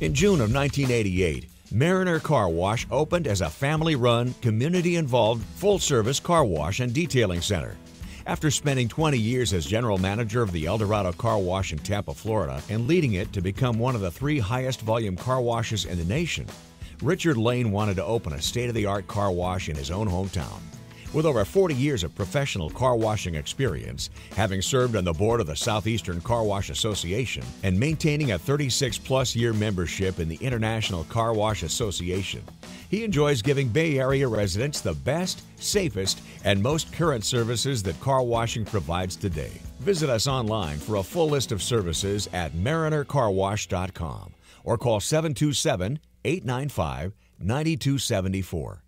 In June of 1988, Mariner Car Wash opened as a family-run, community-involved, full-service car wash and detailing center. After spending 20 years as general manager of the Eldorado Car Wash in Tampa, Florida, and leading it to become one of the 3 highest-volume car washes in the nation, Richard Lane wanted to open a state-of-the-art car wash in his own hometown. With over 40 years of professional car washing experience, having served on the board of the Southeastern Car Wash Association, and maintaining a 36-plus year membership in the International Car Wash Association, he enjoys giving Bay Area residents the best, safest, and most current services that car washing provides today. Visit us online for a full list of services at marinercarwash.com or call 727-895-9274.